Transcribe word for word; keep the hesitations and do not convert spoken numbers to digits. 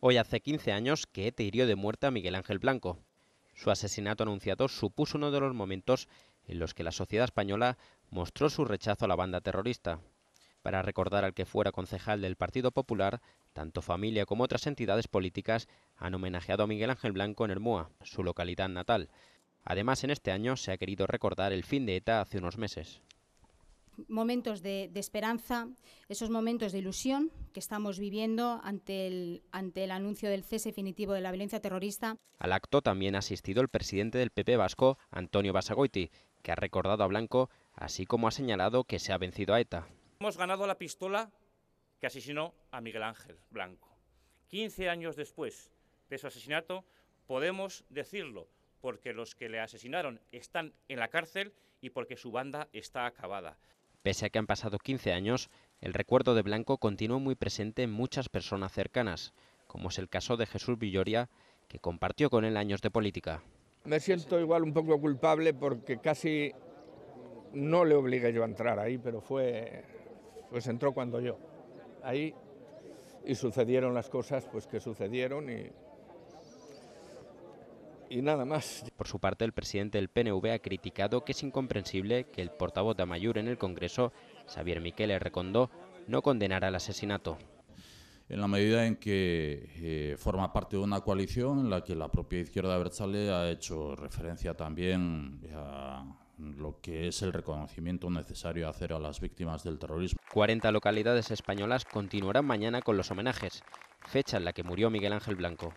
Hoy hace quince años que ETA hirió de muerte a Miguel Ángel Blanco. Su asesinato anunciado supuso uno de los momentos en los que la sociedad española mostró su rechazo a la banda terrorista. Para recordar al que fuera concejal del Partido Popular, tanto familia como otras entidades políticas han homenajeado a Miguel Ángel Blanco en Ermua, su localidad natal. Además, en este año se ha querido recordar el fin de ETA hace unos meses. Momentos de, de esperanza, esos momentos de ilusión que estamos viviendo ante el, ante el anuncio del cese definitivo de la violencia terrorista. Al acto también ha asistido el presidente del P P vasco, Antonio Basagoiti, que ha recordado a Blanco, así como ha señalado que se ha vencido a ETA. Hemos ganado la pistola que asesinó a Miguel Ángel Blanco. quince años después de su asesinato podemos decirlo, porque los que le asesinaron están en la cárcel y porque su banda está acabada. Pese a que han pasado quince años, el recuerdo de Blanco continuó muy presente en muchas personas cercanas, como es el caso de Jesús Villoria, que compartió con él años de política. Me siento igual un poco culpable porque casi no le obligué yo a entrar ahí, pero fue, pues entró cuando yo. Ahí y sucedieron las cosas pues que sucedieron y, y nada más. Por su parte, el presidente del P N V ha criticado que es incomprensible que el portavoz de Amayur en el Congreso, Xavier Miquel Errecondo, no condenara el asesinato. En la medida en que eh, forma parte de una coalición en la que la propia izquierda abertzale ha hecho referencia también a lo que es el reconocimiento necesario hacer a las víctimas del terrorismo. cuarenta localidades españolas continuarán mañana con los homenajes, fecha en la que murió Miguel Ángel Blanco.